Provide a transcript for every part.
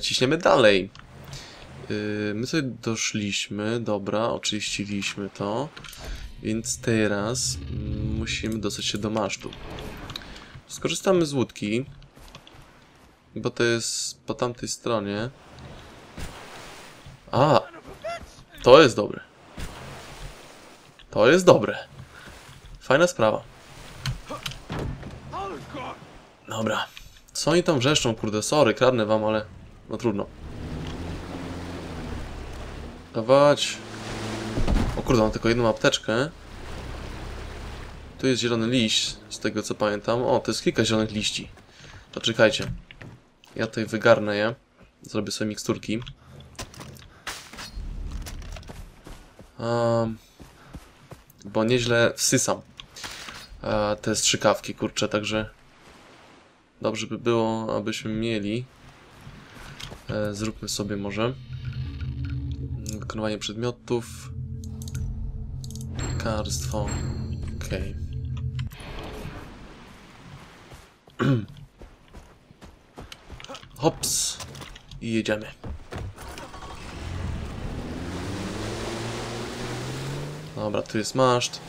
ciśniemy dalej. My tutaj doszliśmy, dobra, oczyściliśmy to. Więc teraz musimy dostać się do masztu. Skorzystamy z łódki, bo to jest po tamtej stronie. A, to jest dobre. To jest dobre. Fajna sprawa. Dobra. Co oni tam wrzeszczą, kurde, sorry, kradnę wam, ale no trudno. Dawać. O kurde, mam tylko jedną apteczkę. Tu jest zielony liść, z tego co pamiętam. O, to jest kilka zielonych liści. To czekajcie. Ja tutaj wygarnę je. Zrobię sobie miksturki. Bo nieźle wsysam te strzykawki, kurczę, także dobrze by było, abyśmy mieli. Zróbmy sobie może wykonywanie przedmiotów. Lekarstwo. Okej. Okay. Hops. I jedziemy. Dobra, tu jest maszt.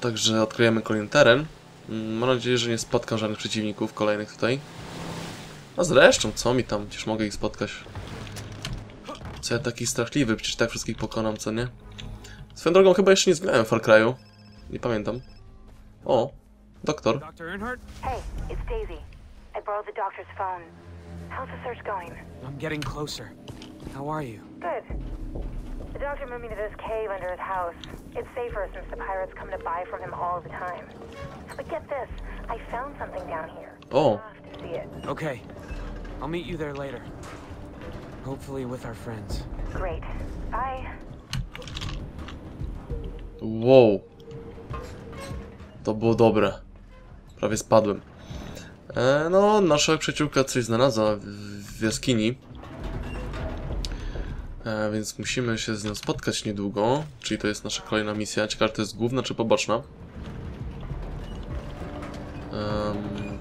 Także odkryjemy kolejny teren. Mam nadzieję, że nie spotkam żadnych przeciwników kolejnych tutaj. A zresztą, co mi tam? Przecież mogę ich spotkać. Co ja taki strachliwy? Przecież tak wszystkich pokonam, co nie? Swoją drogą chyba jeszcze nie zginąłem w Far Cry'u. Nie pamiętam. O, doktor. Hey, it's Daisy. I borrowed the doctor's phone. How's the search going? I'm getting closer. How are you? Good. The doctor moved me to this cave under his house. It's safer since the pirates come to buy from him all the time. But get this, I found something down here. Oh. Have to see it. Okay. I'll meet you there later. Hopefully with our friends. Great. Bye. Wow. To było dobre. Prawie spadłem. No, nasza przyjaciółka coś znalazła w jaskini. Więc musimy się z nią spotkać niedługo. Czyli to jest nasza kolejna misja. Ciekawe, to jest główna czy poboczna.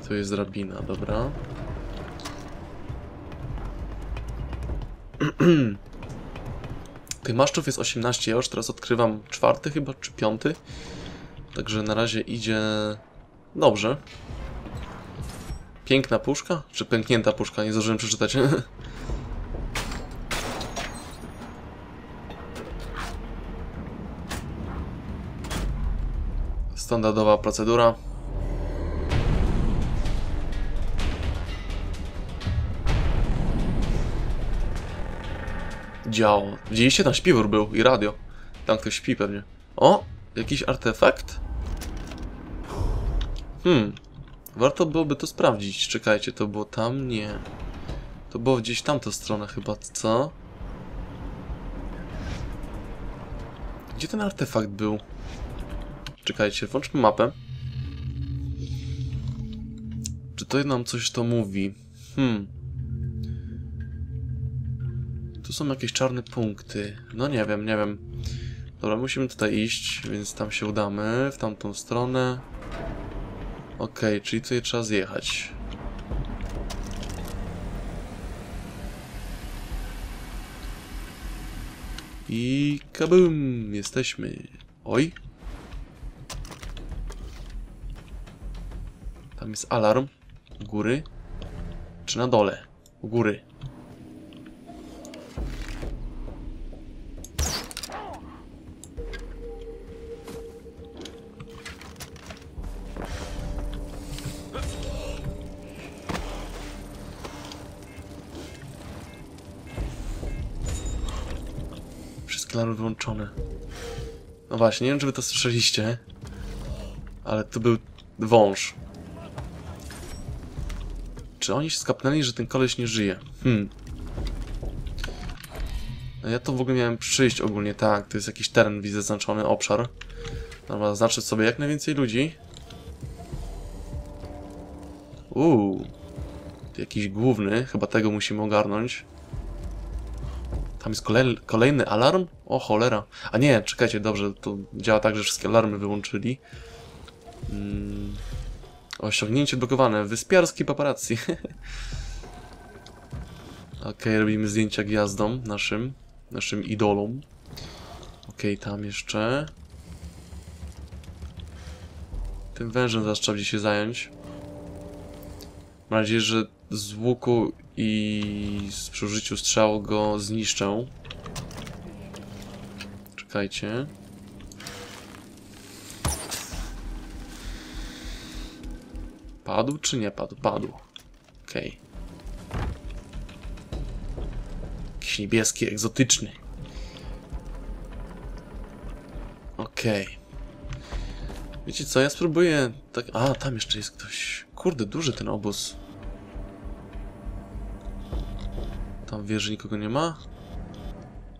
Tu jest drabina, dobra. Tych maszczów jest 18, ja już teraz odkrywam czwarty chyba, czy piąty. Także na razie idzie dobrze. Piękna puszka? Czy pęknięta puszka? Nie zdążyłem przeczytać. Standardowa procedura. Działo. Widzieliście? Tam śpiwór był i radio. Tam ktoś śpi pewnie. O! Jakiś artefakt? Warto byłoby to sprawdzić. Czekajcie, to było tam? Nie. To było gdzieś tamtą stronę chyba, co? Gdzie ten artefakt był? Czekajcie, włączmy mapę. Czy to nam coś to mówi? Tu są jakieś czarne punkty. No nie wiem, nie wiem. Dobra, musimy tutaj iść, więc tam się udamy. W tamtą stronę. Okej, czyli tutaj trzeba zjechać. I kabum! Jesteśmy. Oj. Tam jest alarm. U góry. Czy na dole? U góry. Alarm wyłączony. No właśnie, nie wiem, czy wy to słyszeliście, ale to był wąż. Czy oni się skapnęli, że ten koleś nie żyje? Ja to w ogóle miałem przyjść ogólnie, tak. To jest jakiś teren, widzę, zaznaczony obszar. Dobra, znaczy sobie jak najwięcej ludzi. Jakiś główny, chyba tego musimy ogarnąć. Tam jest kolejny alarm? O cholera. A nie, czekajcie, dobrze, to działa tak, że wszystkie alarmy wyłączyli. Osiągnięcie blokowane. Wyspiarskie paparazzi. Okej, robimy zdjęcia gwiazdom naszym. Naszym idolom. Okej, tam jeszcze. Tym wężem zaraz trzeba będzie się zająć. Mam nadzieję, że z łuku i przy użyciu strzału go zniszczę. Czekajcie. Padł czy nie padł? Padł. Okej. Jakiś niebieski, egzotyczny. Okej. Wiecie co, ja spróbuję... Tak... A, tam jeszcze jest ktoś. Kurde, duży ten obóz. Tam w wieży nikogo nie ma.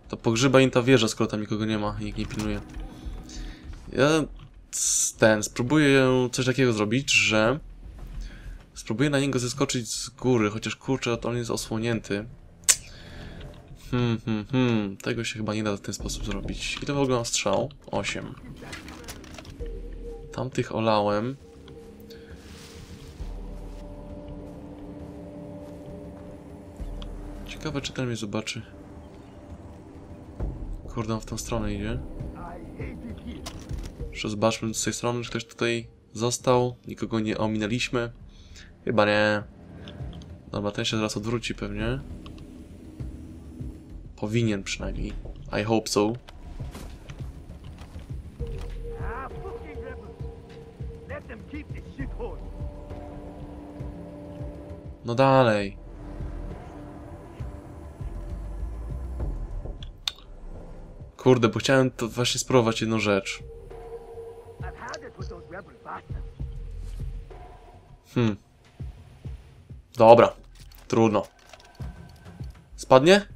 To pogrzeba im ta wieża, skoro tam nikogo nie ma. Nikt nie pilnuje. Ja spróbuję coś takiego zrobić, że... Spróbuję na niego zeskoczyć z góry, chociaż kurczę, to on jest osłonięty. Tego się chyba nie da w ten sposób zrobić. I to w ogóle mam strzał? 8. Tamtych olałem. Ciekawe, czy ten mnie zobaczy. Kurde, on w tą stronę idzie. Jeszcze zobaczmy z tej strony, czy ktoś tutaj został. Nikogo nie ominęliśmy. Chyba nie. Dobra, ten się zaraz odwróci pewnie. Powinien przynajmniej. I hope so. No dalej. Kurde, bo chciałem to właśnie spróbować jedną rzecz. Dobra. Trudno. Spadnie?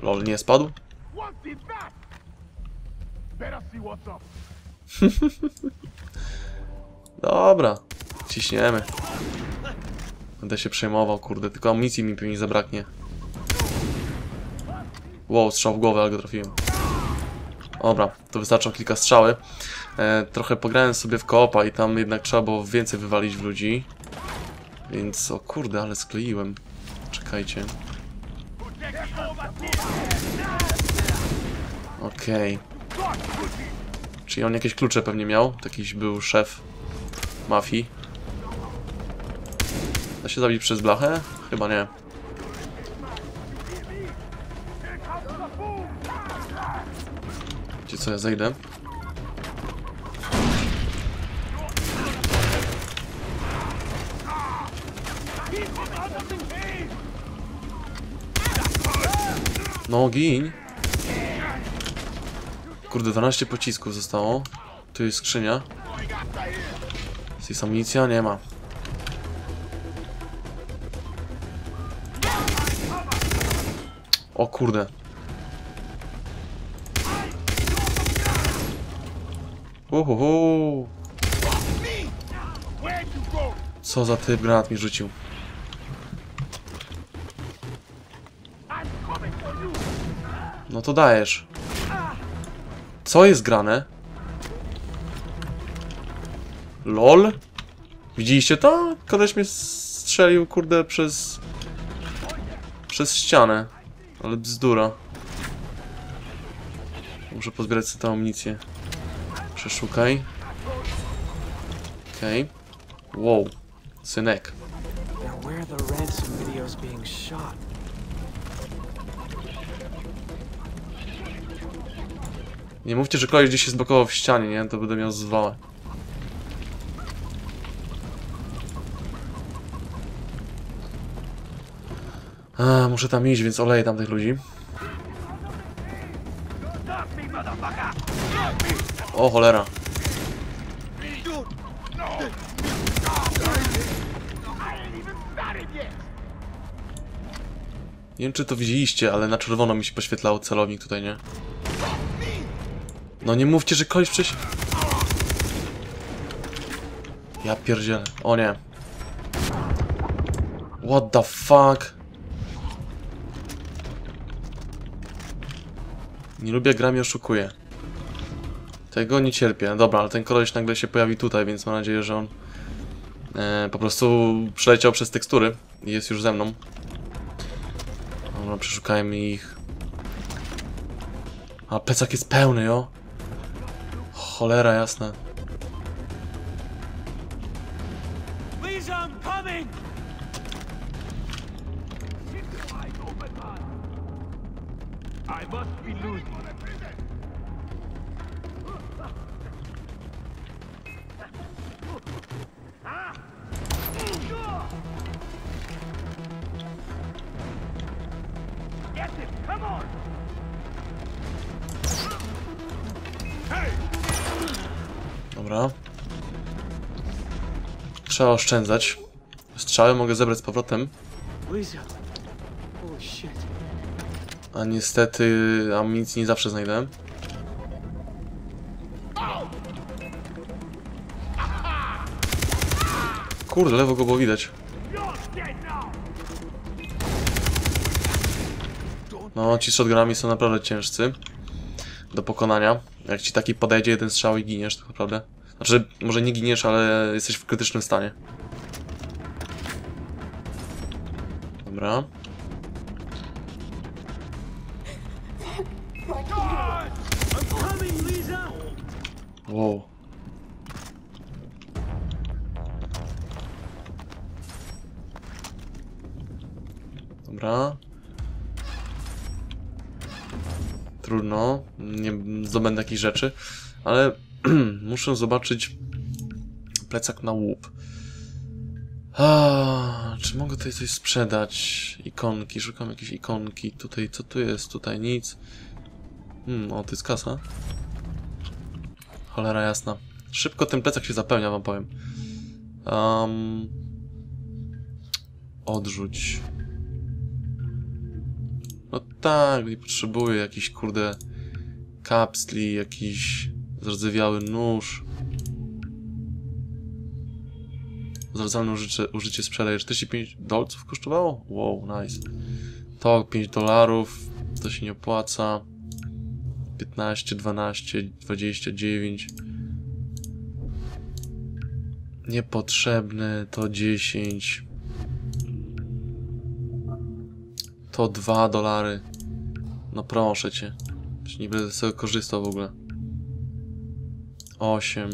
Lol, nie spadł. Dobra. Ciśniemy. Będę się przejmował, kurde. Tylko amunicji mi pewnie zabraknie. Wow, strzał w głowę, ale go trafiłem. Dobra, to wystarczą kilka strzały. Trochę pograłem sobie w koopa i tam jednak trzeba było więcej wywalić w ludzi. Więc, o kurde, ale skleiłem. Czekajcie. Okej. Czyli on jakieś klucze pewnie miał? Jakiś był szef mafii. Da się zabić przez blachę? Chyba nie. Wiecie co, ja zejdę. No, gin. Kurde, 12 pocisków zostało. Tu jest skrzynia. Jest amunicja? Nie ma. O kurde. Uhuhu. Co za typ granat mi rzucił. No to dajesz. Co jest grane? LOL? Widzieliście to? Koleś mnie strzelił, kurde, przez ścianę. Ale bzdura. Muszę pozbierać sobie tę amunicję. Przeszukaj. Okej. Wow. Synek. Nie mówcie, że koleś gdzieś się zblokował w ścianie, nie? To będę miał zwałę. A, muszę tam iść, więc oleję tam tych ludzi. O cholera. Nie wiem, czy to widzieliście, ale na czerwono mi się poświetlał celownik tutaj, nie? No nie mówcie, że koleś przecież... Ja pierdzielę. O nie. What the fuck? Nie lubię, gra mnie oszukuje. Tego nie cierpię. Dobra, ale ten koleś nagle się pojawi tutaj, więc mam nadzieję, że on Po prostu przeleciał przez tekstury i jest już ze mną. Dobra, przeszukajmy ich. A plecak jest pełny, jo? Cholera jasna. Dobra. Trzeba oszczędzać. Strzały mogę zebrać z powrotem. A niestety amunicji nie zawsze znajdę. Kurde, lewo go było widać. No, ci shotgunami są naprawdę ciężcy do pokonania. Jak ci taki podejdzie jeden strzał i giniesz, tak naprawdę. Znaczy, może nie giniesz, ale jesteś w krytycznym stanie. Dobra. Wow. Dobra. Trudno, nie zdobędę takich rzeczy, ale muszę zobaczyć plecak na łup. Czy mogę tutaj coś sprzedać? Ikonki, szukam jakieś ikonki. Tutaj, co tu jest? Tutaj nic. O, to jest kasa. Cholera jasna. Szybko ten plecak się zapełnia, wam powiem. Odrzuć. No tak, nie potrzebuję jakiś, kurde, kapsli, jakiś zardzewiały nóż. Zradzalne użycie sprzedaj. 45 dolców kosztowało? Wow, nice. To 5 dolarów, to się nie opłaca. 15, 12, 29. Niepotrzebne, to 10. To 2 dolary. No proszę cię. Nie będę z tego korzystał w ogóle. 8.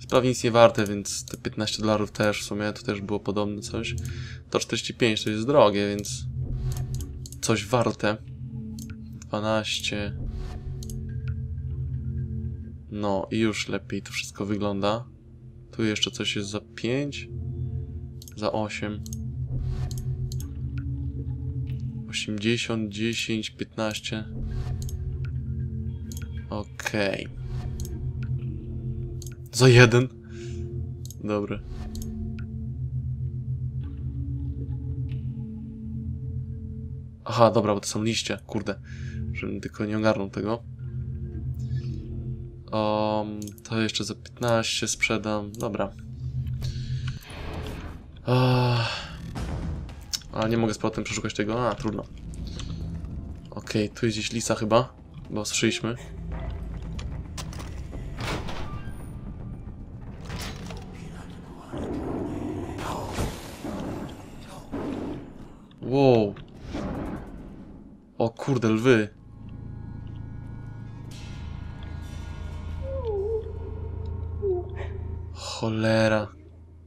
Sprawie nic nie warte, więc te 15 dolarów też w sumie. To też było podobne coś. To 45, to jest drogie, więc... Coś warte. 12. No i już lepiej to wszystko wygląda. Tu jeszcze coś jest za 5. Za 8. 80, 10, 15. Okej. Za 1. Dobra. Aha, dobra, bo to są liście. Kurde, żebym tylko nie ogarnął tego. To jeszcze za 15 sprzedam. Dobra. Ale nie mogę z powrotem przeszukać tego. Trudno. Okej, tu jest gdzieś lisa chyba. Bo słyszeliśmy. Wow. O kurde, lwy. Cholera.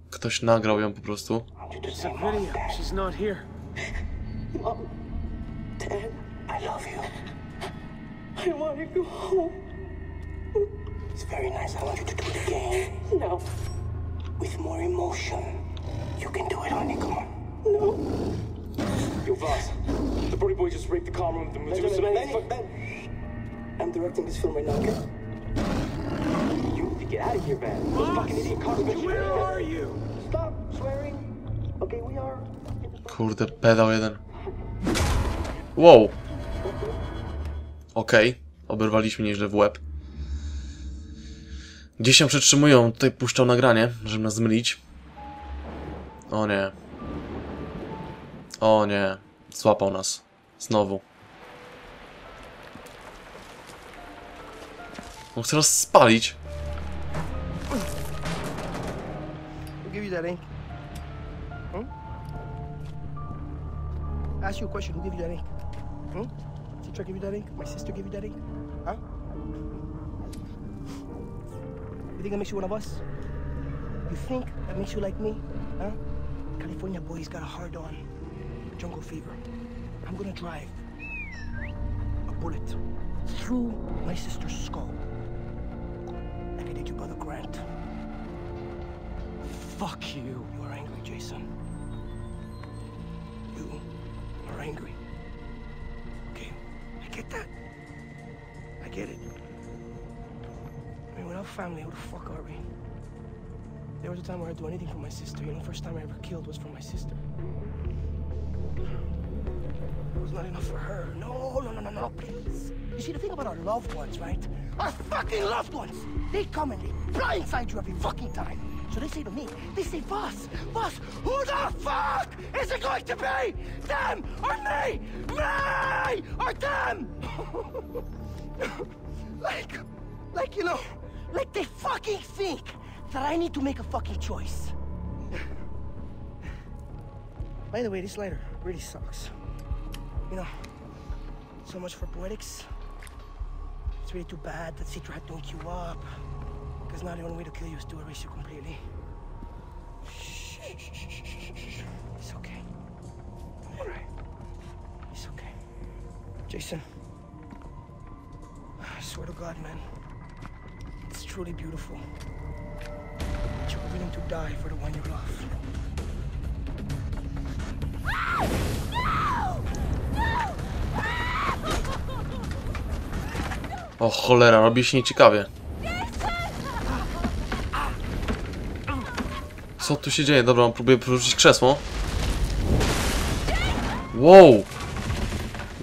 Ktoś nagrał ją po prostu. Yo, Voss, the pretty boy just raped the calm room. The Medusa man, fuck that. I'm directing this film right now, okay? You need to get out of here, man. Voss, fucking idiot caught me. Where are you? Stop swearing. Okay, we are. Kurde, pedał jeden. Wow. Okej, oberwaliśmy nieźle w łeb. Gdzieś się przetrzymują. Tutaj puszczał nagranie, żeby nas zmylić. O nie. O nie, złapał nas. Znowu. On chce nas spalić. give you that ink? Hmm? Ask you a question. Who gave you that ink? Hmm? Citra gave you that ink? My sister gave you that ink? Huh? You think that makes you one of us? You think that makes you like me? Huh? California boy's got a hard on. Jungle fever. I'm gonna drive a bullet through my sister's skull. Like I did your brother Grant. Fuck you. You are angry, Jason. You are angry. Okay, I get that. I get it. I mean, without family, who the fuck are we? There was a time where I'd do anything for my sister. You know, first time I ever killed was for my sister. It was not enough for her. No, no, no, no, no, please. You see, the thing about our loved ones, right? Our fucking loved ones! They come and they blindside you every fucking time. So they say to me, they say, Voss, Voss, who the fuck is it going to be? Them or me? Me or them? You know, like they fucking think that I need to make a fucking choice. By the way, this lighter really sucks. You know, so much for poetics. It's really too bad that Citra had to hook you up. Because now the only way to kill you is to erase you completely. Shh, shh, shh, shh, shh. It's okay. All right. It's okay. Jason. I swear to God, man. It's truly beautiful. But you're willing to die for the one you love. O cholera, robi się nieciekawie. Co tu się dzieje? Dobra, próbuję porzucić krzesło. Wow!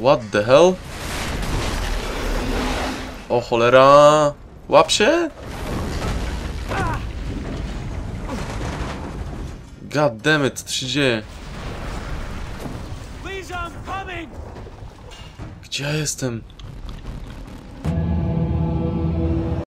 What the hell? O cholera! Łap się! God damn it, co tu się dzieje? Gdzie ja jestem?